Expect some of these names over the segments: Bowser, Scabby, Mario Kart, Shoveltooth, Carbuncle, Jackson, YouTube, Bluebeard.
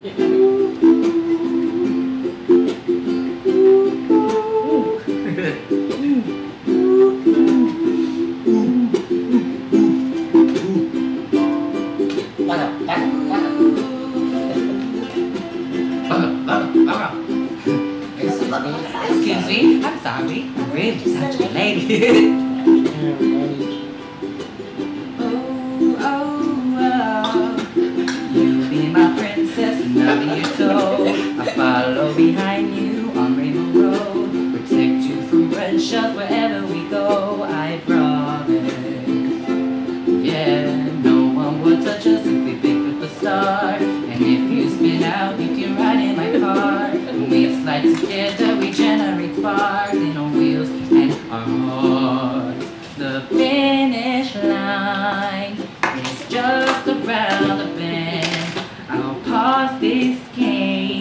Excuse me, I'm sorry, I'm really such a lady. Behind you on Rainbow Road, protect you from bread shots wherever we go. I promise, yeah, no one will touch us if we pick up a star. And if you spin out, you can ride in my car. When we slide together, we generate sparks in our wheels and our hearts. The finish line is just around the bend. I'll pause this game.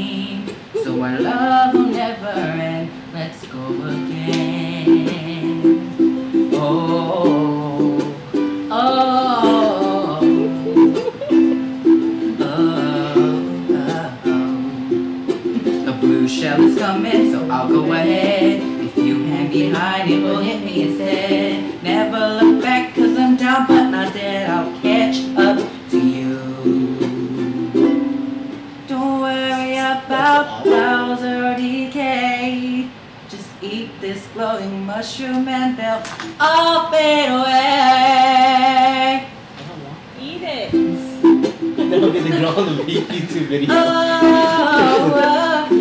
Our love will never end. Let's go again. Oh, oh, oh, oh, oh. The blue shell is coming, so I'll go ahead. If you hang behind, it will hit me instead. Never look back, 'cause I'm down but not dead. I'll catch up to you. About Bowser decay, just eat this glowing mushroom and they'll all fade away. Eat it. Then we're gonna go on the YouTube video. Oh, oh,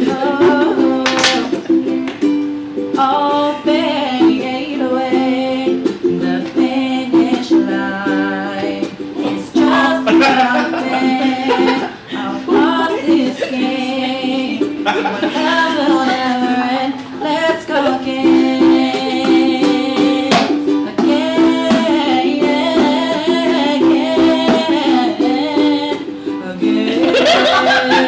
oh, all fade away. The finish line is just about there. I'll pause this game. Love will never end. Let's go again. Again. Again. Again.